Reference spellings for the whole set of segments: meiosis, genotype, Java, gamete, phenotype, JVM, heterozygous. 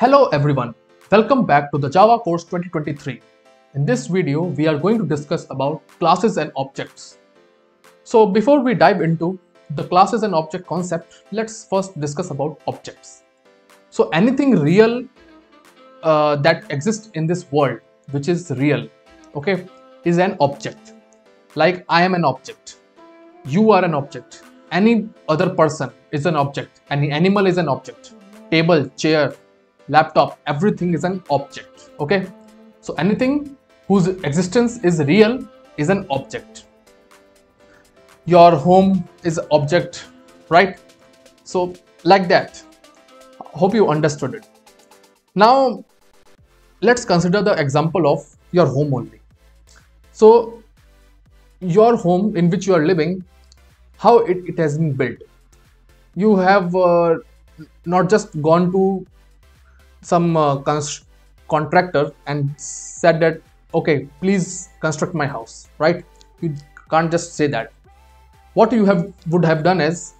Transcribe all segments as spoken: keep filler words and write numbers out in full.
Hello everyone, welcome back to the Java course twenty twenty-three. In this video, we are going to discuss about classes and objects. So before we dive into the classes and object concept, let's first discuss about objects. So anything real uh, that exists in this world, which is real, okay, is an object. Like I am an object, you are an object, any other person is an object, any animal is an object, table, chair, laptop, everything is an object. Okay, so anything whose existence is real is an object. Your home is an object, right? So like that. Hope you understood it. Now let's consider the example of your home only. So your home in which you are living, how it, it has been built. You have uh, not just gone to some uh, contractor and said that, okay, please construct my house, right? You can't just say that. What you have would have done is,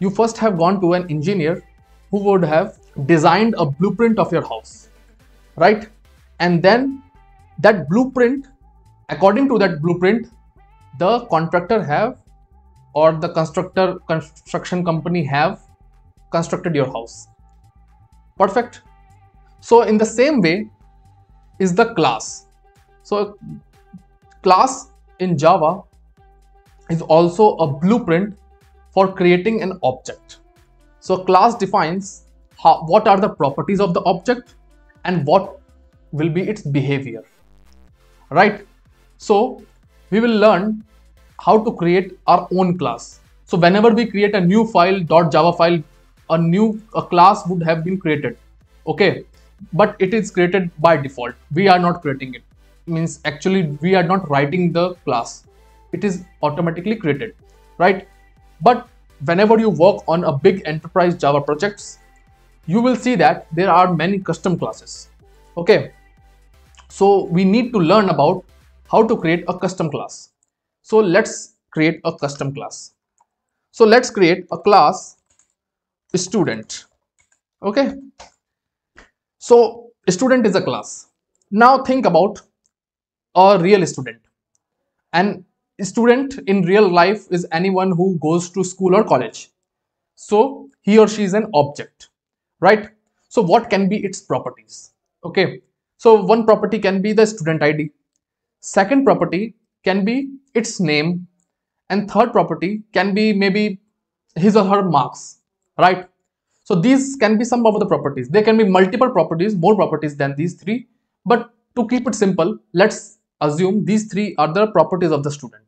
you first have gone to an engineer who would have designed a blueprint of your house, right? And then that blueprint, according to that blueprint, the contractor have or the constructor construction company have constructed your house. Perfect. So in the same way is the class. So class in Java is also a blueprint for creating an object. So class defines how, what are the properties of the object and what will be its behavior, right? So we will learn how to create our own class. So whenever we create a new file, .java file, a new a class would have been created, okay? But it is created by default. We are not creating it. Means actually we are not writing the class. It is automatically created, right? But whenever you work on a big enterprise Java projects, you will see that there are many custom classes, okay? So we need to learn about how to create a custom class. So let's create a custom class. So let's create a class student, okay? So student is a class. Now think about a real student. An student in real life is anyone who goes to school or college. So he or she is an object, right? So what can be its properties? Okay, so one property can be the student I D. Second property can be its name. And third property can be maybe his or her marks, right? So these can be some of the properties. There can be multiple properties, more properties than these three. But to keep it simple, let's assume these three are the properties of the student.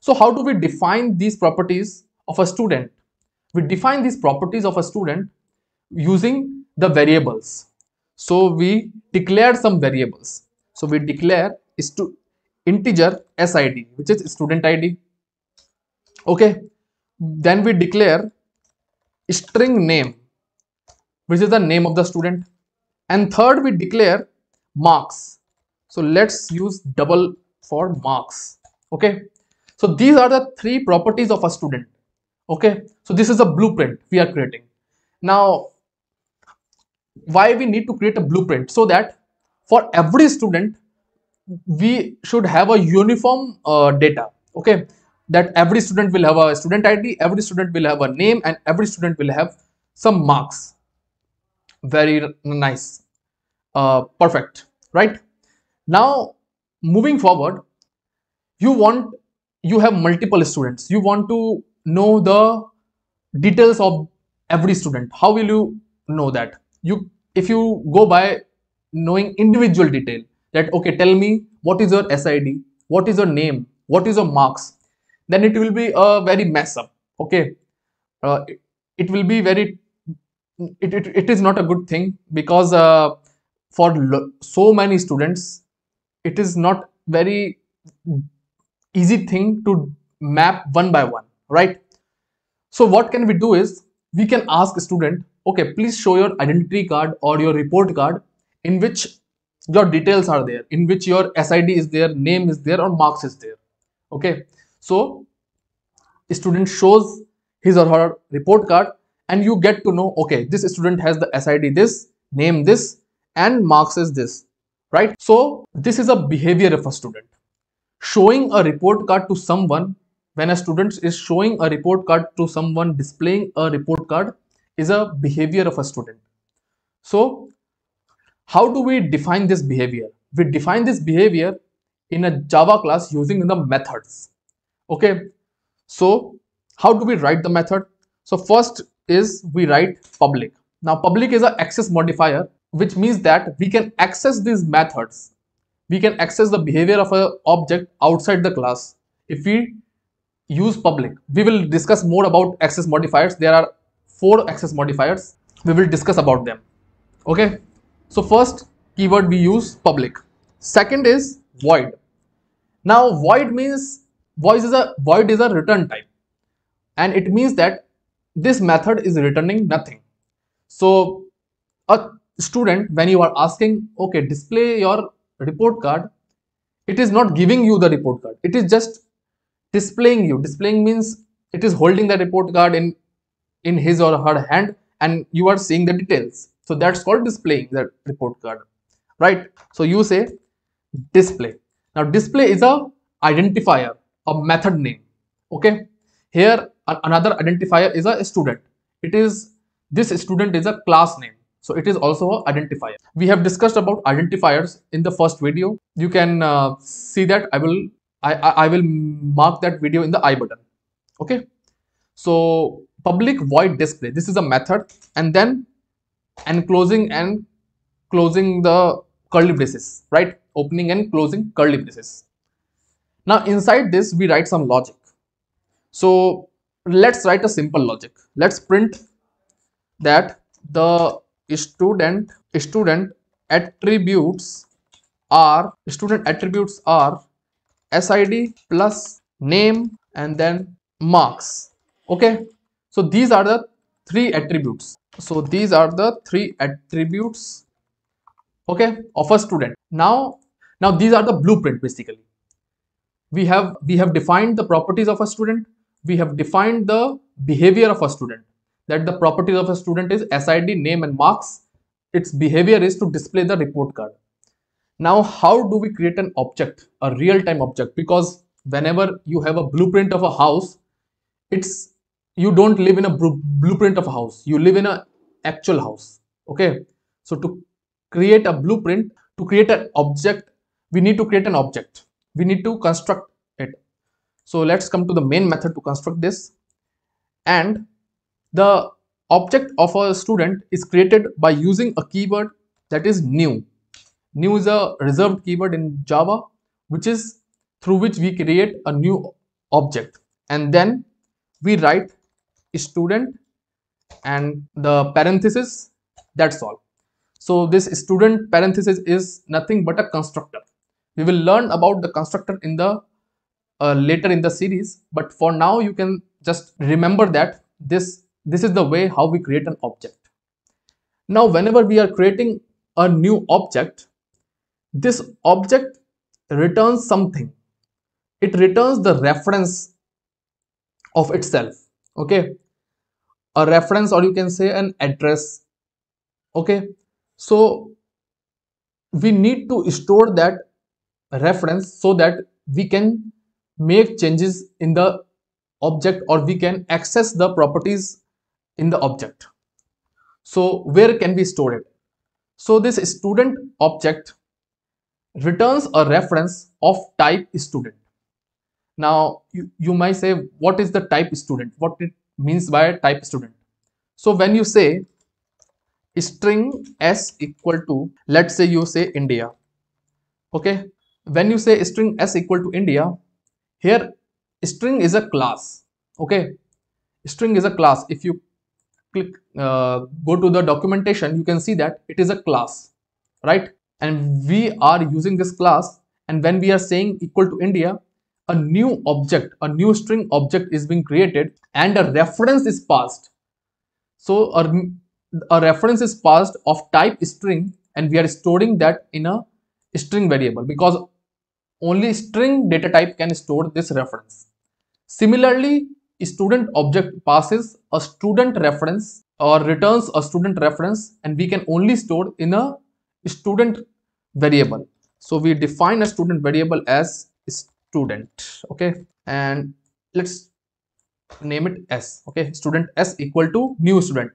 So how do we define these properties of a student? We define these properties of a student using the variables. So we declare some variables. So we declare integer S I D, which is student I D. Okay. Then we declare string name, which is the name of the student. And third, we declare marks. So let's use double for marks, okay? So these are the three properties of a student, okay? So this is a blueprint we are creating. Now why we need to create a blueprint? So that for every student we should have a uniform uh, data, okay? That every student will have a student I D, every student will have a name, and every student will have some marks. Very nice. Uh, perfect, right? Now, moving forward, you want, you have multiple students. You want to know the details of every student. How will you know that? You, if you go by knowing individual detail, that, okay, tell me what is your S I D, what is your name, what is your marks, then it will be a uh, very mess up, okay? Uh, it, it will be very, it, it, it is not a good thing, because uh, for so many students, it is not very easy thing to map one by one, right? So what can we do is, we can ask a student, okay, please show your identity card or your report card in which your details are there, in which your S I D is there, name is there, or marks is there, okay? So a student shows his or her report card and you get to know, okay, this student has the S I D this, name this, and marks is this, right? So this is a behavior of a student. Showing a report card to someone, when a student is showing a report card to someone, displaying a report card is a behavior of a student. So how do we define this behavior? We define this behavior in a Java class using the methods. Okay, so how do we write the method? So first is we write public. Now public is an access modifier, which means that we can access these methods. We can access the behavior of an object outside the class if we use public. We will discuss more about access modifiers. There are four access modifiers. We will discuss about them. Okay. So first keyword we use public. Second is void. Now void means void is a void is a return type, and it means that this method is returning nothing. So a student, when you are asking, okay, display your report card, it is not giving you the report card. It is just displaying you. Displaying means it is holding the report card in in his or her hand, and you are seeing the details. So that's called displaying the report card, right? So you say display. Now display is a identifier, a method name. Okay, here another identifier is a student. It is this student is a class name. So it is also an identifier. We have discussed about identifiers in the first video. You can uh, see that I will I, I, I will mark that video in the I button. Okay. So public void display. This is a method, and then enclosing and closing the curly braces, right? Opening and closing curly braces. Now inside this we write some logic. So let's write a simple logic. Let's print that the student student attributes are student attributes are S I D plus name and then marks. Okay, so these are the three attributes. So these are the three attributes, okay, of a student. Now, now these are the blueprint basically. We have we have defined the properties of a student. We have defined the behavior of a student. That the properties of a student is S I D, name and marks. Its behavior is to display the report card. Now, how do we create an object, a real-time object? Because whenever you have a blueprint of a house, it's you don't live in a blueprint of a house. You live in an actual house. Okay. So to create a blueprint, to create an object, we need to create an object. We need to construct it. So let's come to the main method to construct this. And the object of a student is created by using a keyword that is new. New is a reserved keyword in Java, which is through which we create a new object. And then we write student and the parenthesis, that's all. So this student parenthesis is nothing but a constructor. We will learn about the constructor in the uh, later in the series, but for now you can just remember that this This is the way how we create an object. Now, whenever we are creating a new object, this object returns something. It returns the reference of itself. Okay. A reference, or you can say an address. Okay. So we need to store that reference so that we can make changes in the object, or we can access the properties in the object. So where can we store it? So this student object returns a reference of type student. Now you, you might say, what is the type student? What it means by type student? So when you say string s equal to, let's say you say India. Okay. When you say string s equal to India, here string is a class. Okay. String is a class. If you click uh, go to the documentation, you can see that it is a class, right? And we are using this class, and when we are saying equal to India, a new object, a new string object is being created, and a reference is passed. So a, a reference is passed of type string, and we are storing that in a string variable, because only string data type can store this reference. Similarly, student object passes a student reference or returns a student reference, and we can only store in a student variable. So we define a student variable as student, okay, and let's name it S, okay, student S equal to new student.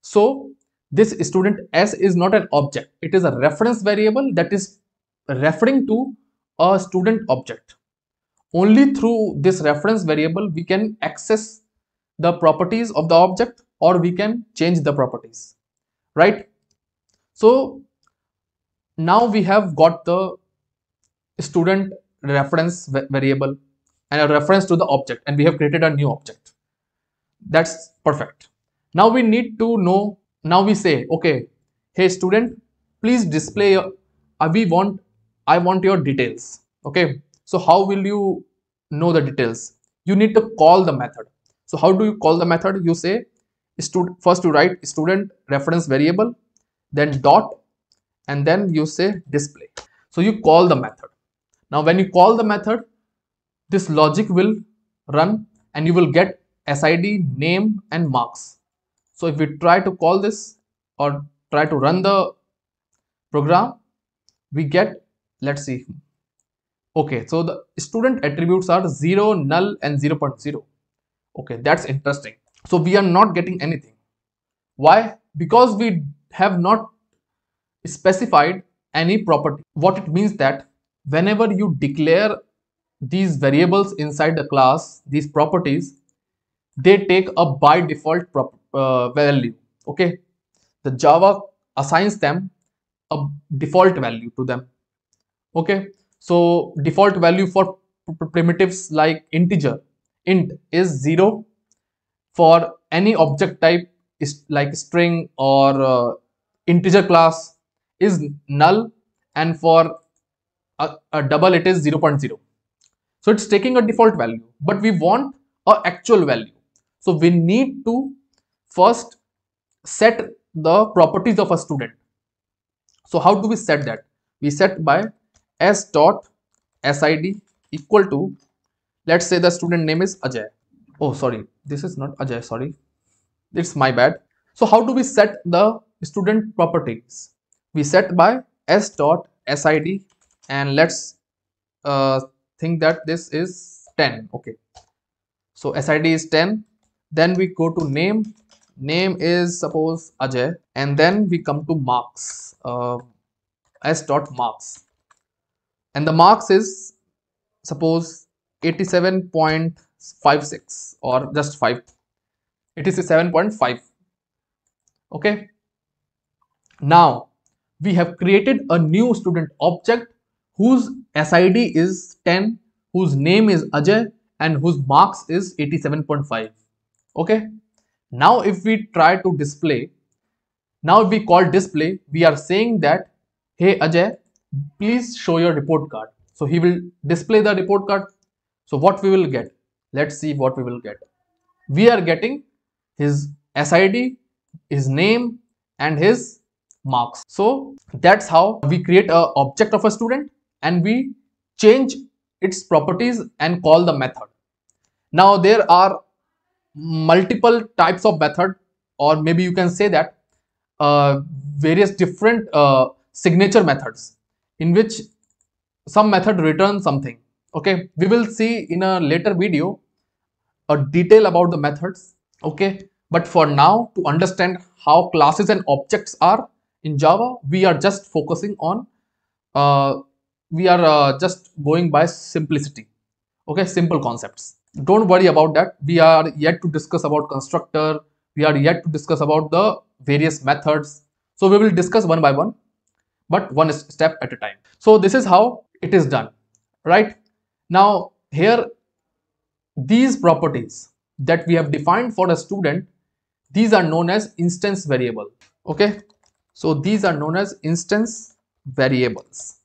So this student S is not an object, it is a reference variable that is referring to a student object. Only through this reference variable we can access the properties of the object, or we can change the properties, right? So now we have got the student reference variable and a reference to the object, and we have created a new object. That's perfect. Now we need to know, now we say, okay, hey student, please display your, uh, we want, I want your details, okay. So how will you know the details? You need to call the method. So how do you call the method? You say, first you write student reference variable, then dot, and then you say display. So you call the method. Now when you call the method, this logic will run and you will get S I D, name and marks. So if we try to call this or try to run the program, we get, let's see. Okay, so the student attributes are zero, null and zero point zero. Okay, that's interesting. So we are not getting anything. Why? Because we have not specified any property. What it means that whenever you declare these variables inside the class, these properties, they take a by default prop, uh, value. Okay, the Java assigns them a default value to them. Okay. So default value for primitives like integer, int, is zero. For any object type is like string or uh, integer class is null, and for a, a double it is zero point zero. So it's taking a default value, but we want an actual value. So we need to first set the properties of a student. So how do we set that? We set by S dot S I D equal to, let's say the student name is Ajay. Oh, sorry, this is not Ajay, sorry, it's my bad. So how do we set the student properties? We set by S dot S I D, and let's uh, think that this is ten. Okay, so S I D is ten. Then we go to name. Name is suppose Ajay, and then we come to marks. Uh, S dot marks. And the marks is suppose eighty-seven point five six or just five. It is seven point five. Okay. Now we have created a new student object whose S I D is ten, whose name is Ajay, and whose marks is eighty-seven point five. Okay. Now if we try to display, now if we call display, we are saying that, hey Ajay, please show your report card. So he will display the report card. So what we will get, let's see what we will get. We are getting his S I D, his name and his marks. So that's how we create an object of a student and we change its properties and call the method. Now there are multiple types of method, or maybe you can say that uh, various different uh, signature methods, in which some method returns something. Okay, we will see in a later video a detail about the methods. Okay, but for now, to understand how classes and objects are in Java, we are just focusing on uh, we are uh, just going by simplicity. Okay, simple concepts. Don't worry about that. We are yet to discuss about constructor, we are yet to discuss about the various methods, so we will discuss one by one, but one step at a time. So this is how it is done, right? Now here, these properties that we have defined for a student, these are known as instance variable. Okay, so these are known as instance variables.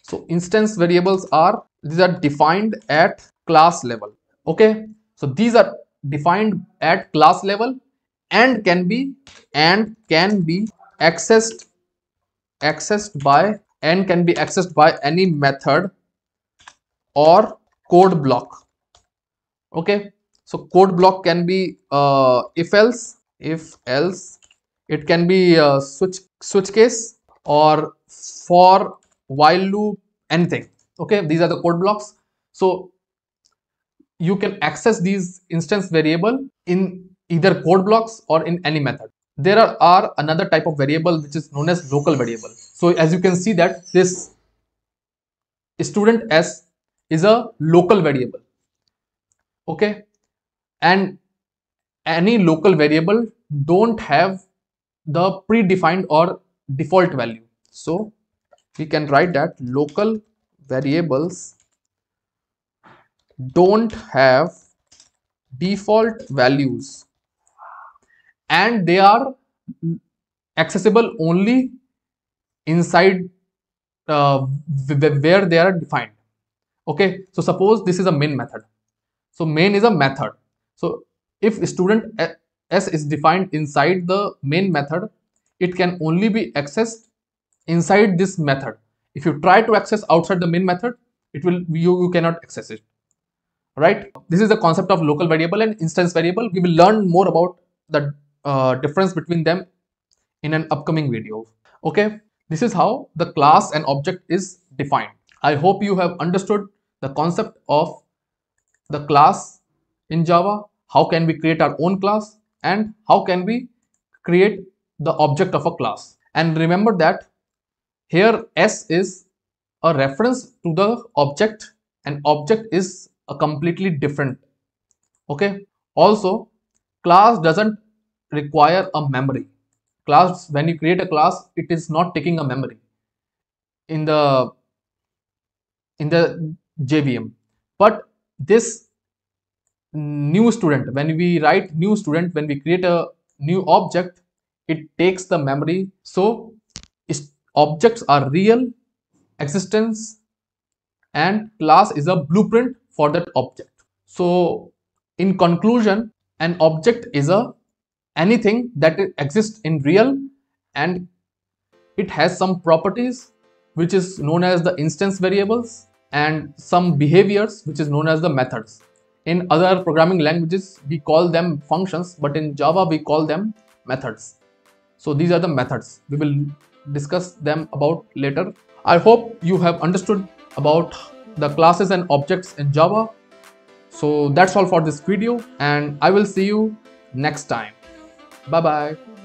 So instance variables are, these are defined at class level. Okay, so these are defined at class level and can be and can be accessed accessed by and can be accessed by any method or code block. Okay, So code block can be uh, if else, if else, it can be uh, switch switch case or for, while loop, anything. Okay, these are the code blocks. So you can access these instance variable in either code blocks or in any method. There are, are another type of variable which is known as local variable. So as you can see that this student s is a local variable. Okay, and any local variable don't have the predefined or default value. So we can write that local variables don't have default values and they are accessible only inside uh, where they are defined. Okay, so suppose this is a main method. So main is a method. So if student s is defined inside the main method, it can only be accessed inside this method. If you try to access outside the main method, it will you, you cannot access it. Right, this is the concept of local variable and instance variable. We will learn more about the uh, difference between them in an upcoming video. Okay, this is how the class and object is defined. I hope you have understood the concept of the class in Java, how can we create our own class and how can we create the object of a class. And remember that here S is a reference to the object and object is a completely different. Okay, also class doesn't require a memory. Class, when you create a class, it is not taking a memory in the in the J V M. But this new student, when we write new student, when we create a new object, it takes the memory. So objects are real existence and class is a blueprint for that object. So in conclusion, an object is a anything that exists in real and it has some properties which is known as the instance variables and some behaviors which is known as the methods. In other programming languages we call them functions, but in Java we call them methods. So these are the methods. We will discuss them about later. I hope you have understood about the classes and objects in Java. So that's all for this video and I will see you next time. Bye bye.